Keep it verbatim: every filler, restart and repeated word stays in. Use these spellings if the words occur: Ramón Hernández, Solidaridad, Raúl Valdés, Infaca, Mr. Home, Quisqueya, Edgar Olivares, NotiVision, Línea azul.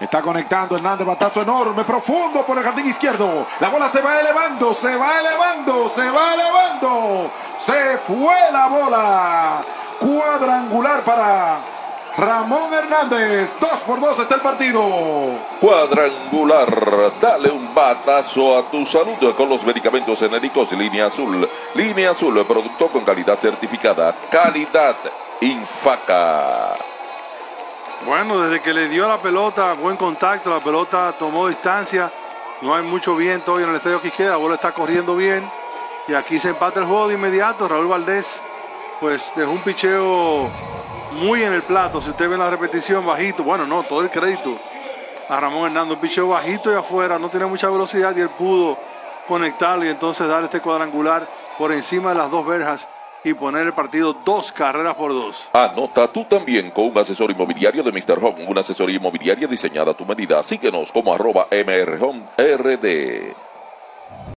Está conectando Hernández, batazo enorme, profundo por el jardín izquierdo. La bola se va elevando, se va elevando, se va elevando. Se fue la bola. Cuadrangular para Ramón Hernández. Dos por dos está el partido. Cuadrangular. Dale un batazo a tu salud con los medicamentos genéricos Línea Azul. Línea Azul, producto con calidad certificada. Calidad Infaca. Bueno, desde que le dio la pelota, buen contacto, la pelota tomó distancia. No hay mucho viento hoy en el estadio Quisqueya, la bola está corriendo bien. Y aquí se empata el juego de inmediato. Raúl Valdés, pues, dejó un picheo muy en el plato. Si usted ve la repetición, bajito. Bueno, no, todo el crédito a Ramón Hernández. Un picheo bajito y afuera, no tiene mucha velocidad. Y él pudo conectarlo y entonces dar este cuadrangular por encima de las dos verjas y poner el partido dos carreras por dos. Anota tú también con un asesor inmobiliario de mister Home, una asesoría inmobiliaria diseñada a tu medida. Síguenos como arroba M R Home R D.